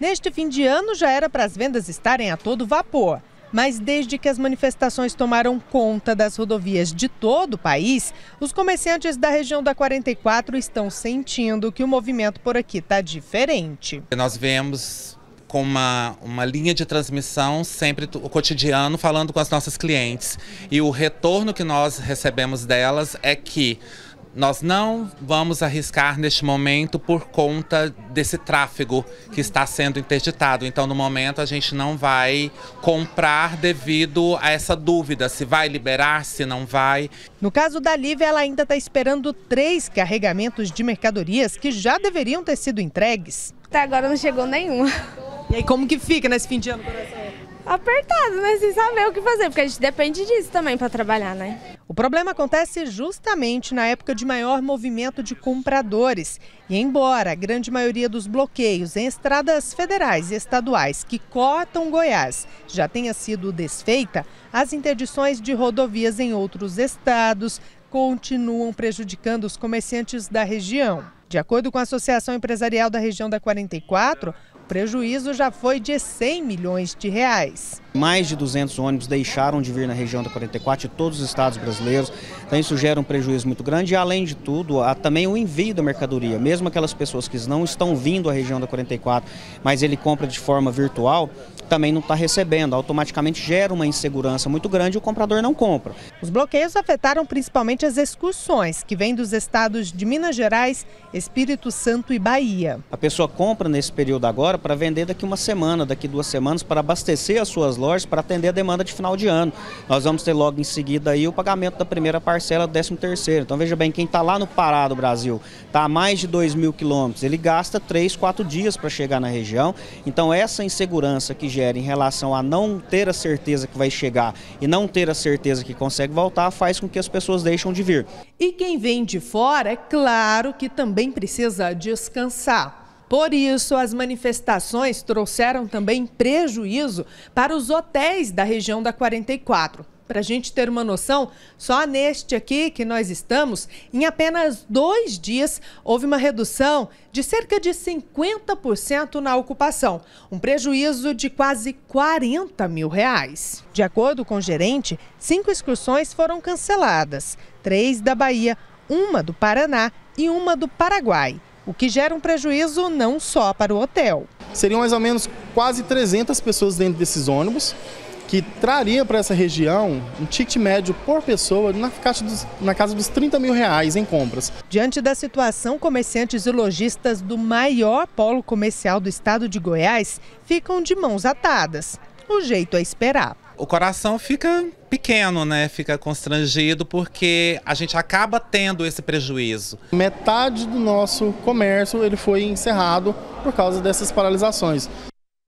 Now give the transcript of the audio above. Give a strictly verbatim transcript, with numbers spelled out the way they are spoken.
Neste fim de ano já era para as vendas estarem a todo vapor, mas desde que as manifestações tomaram conta das rodovias de todo o país, os comerciantes da região da quarenta e quatro estão sentindo que o movimento por aqui está diferente. Nós vemos com uma, uma linha de transmissão sempre o cotidiano falando com as nossas clientes, e o retorno que nós recebemos delas é que nós não vamos arriscar neste momento por conta desse tráfego que está sendo interditado. Então, no momento, a gente não vai comprar devido a essa dúvida, se vai liberar, se não vai. No caso da Lívia, ela ainda está esperando três carregamentos de mercadorias que já deveriam ter sido entregues. Até agora não chegou nenhuma. E aí, como que fica nesse fim de ano, coração? Apertado, né? Sem saber o que fazer, porque a gente depende disso também para trabalhar, né? O problema acontece justamente na época de maior movimento de compradores. E embora a grande maioria dos bloqueios em estradas federais e estaduais que cortam Goiás já tenha sido desfeita, as interdições de rodovias em outros estados continuam prejudicando os comerciantes da região. De acordo com a Associação Empresarial da Região da quarenta e quatro, o prejuízo já foi de cem milhões de reais. Mais de duzentos ônibus deixaram de vir na região da quarenta e quatro de todos os estados brasileiros. Então isso gera um prejuízo muito grande e, além de tudo, há também o envio da mercadoria. Mesmo aquelas pessoas que não estão vindo à região da quarenta e quatro, mas ele compra de forma virtual, também não está recebendo. Automaticamente gera uma insegurança muito grande e o comprador não compra. Os bloqueios afetaram principalmente as excursões, que vêm dos estados de Minas Gerais, Espírito Santo e Bahia. A pessoa compra nesse período agora para vender daqui uma semana, daqui duas semanas, para abastecer as suas lojas, para atender a demanda de final de ano. Nós vamos ter logo em seguida aí o pagamento da primeira parcela do décimo terceiro. Então veja bem, quem está lá no Pará do Brasil, está a mais de dois mil quilômetros, ele gasta três, quatro dias para chegar na região. Então essa insegurança que gera em relação a não ter a certeza que vai chegar e não ter a certeza que consegue voltar, faz com que as pessoas deixem de vir. E quem vem de fora, é claro que também precisa descansar. Por isso, as manifestações trouxeram também prejuízo para os hotéis da região da quarenta e quatro. Para a gente ter uma noção, só neste aqui que nós estamos, em apenas dois dias houve uma redução de cerca de cinquenta por cento na ocupação, um prejuízo de quase quarenta mil reais. De acordo com o gerente, cinco excursões foram canceladas, três da Bahia, uma do Paraná e uma do Paraguai, o que gera um prejuízo não só para o hotel. Seriam mais ou menos quase trezentas pessoas dentro desses ônibus, que traria para essa região um ticket médio por pessoa na, caixa dos, na casa dos trinta mil reais em compras. Diante da situação, comerciantes e lojistas do maior polo comercial do estado de Goiás ficam de mãos atadas. O jeito é esperar. O coração fica pequeno, né? Fica constrangido porque a gente acaba tendo esse prejuízo. Metade do nosso comércio ele foi encerrado por causa dessas paralisações.